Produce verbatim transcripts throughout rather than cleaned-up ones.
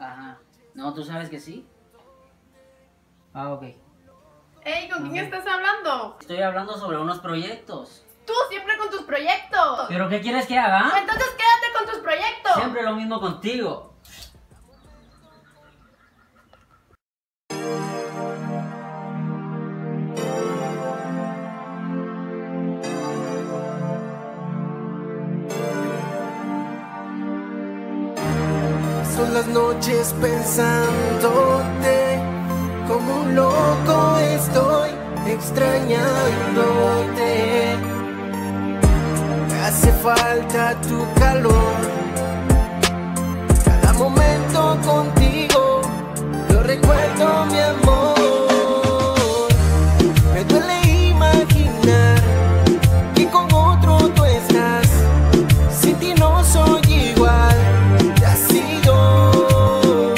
Ajá. No, tú sabes que sí. Ah, ok. Ey, ¿con quién estás hablando? Estoy hablando sobre unos proyectos. Tú siempre con tus proyectos. ¿Pero qué quieres que haga? Entonces quédate con tus proyectos. Siempre lo mismo contigo. Son las noches pensándote, como un loco estoy extrañándote. Hace falta tu calor, cada momento contigo lo recuerdo, mi amor. Me duele imaginar que con otro tú estás, sin ti no soy igual, te has ido.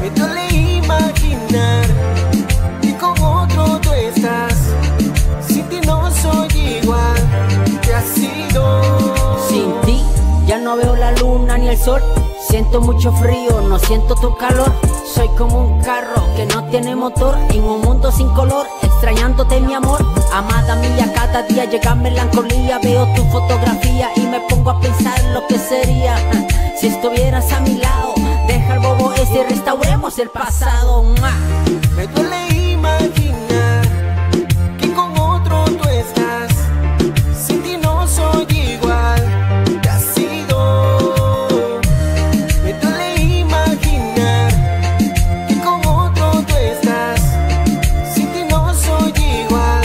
Me duele imaginar que con otro tú estás, sin ti no soy igual, te has ido. Sin ti ya no veo la luna ni el sol, siento mucho frío, no siento tu calor. Soy como un carro que no tiene motor, en un mundo sin color, extrañándote, mi amor. Amada mía, cada día llega melancolía, veo tu fotografía y me pongo a pensar lo que sería si estuvieras a mi lado. Deja el bobo ese, restauremos el pasado. Me duele imaginar que con otro tú estás, sin ti no soy igual, te has ido. Me duele imaginar que con otro tú estás, sin ti no soy igual,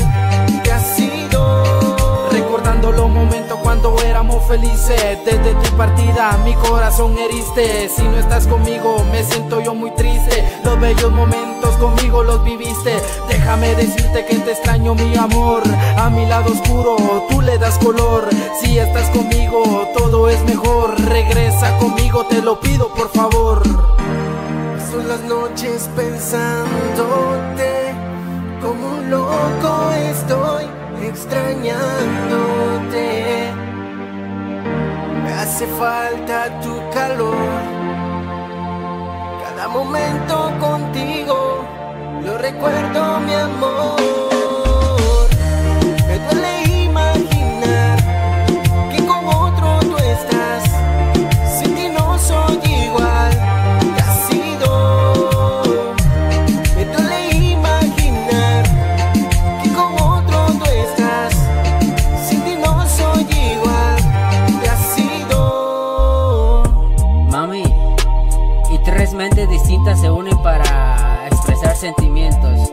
te has ido. Recordando los momentos cuando éramos felices, desde tu partida mi corazón heriste. Si no estás conmigo me siento yo muy triste, los bellos momentos conmigo los viviste. Déjame decirte que te extraño, mi amor. A mi lado oscuro tú le das color. Si estás conmigo todo es mejor. Regresa conmigo, te lo pido por favor. Son las noches pensándote, como un loco estoy extrañándote. Me hace falta tu calor, cada momento contigo lo recuerdo, mi amor. Me duele imaginar que con otro tú estás, sin ti no soy igual, te has ido. Me duele imaginar que con otro tú estás, sin ti no soy igual, te has ido. Mami, y tres mentes distintas se unen para expresar sentimientos.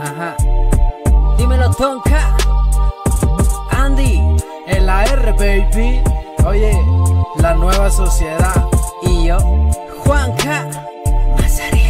Ajá. Dímelo, Tonka. Andy, el A R, baby. Oye, la nueva sociedad. Y yo, Juank Mazariegos.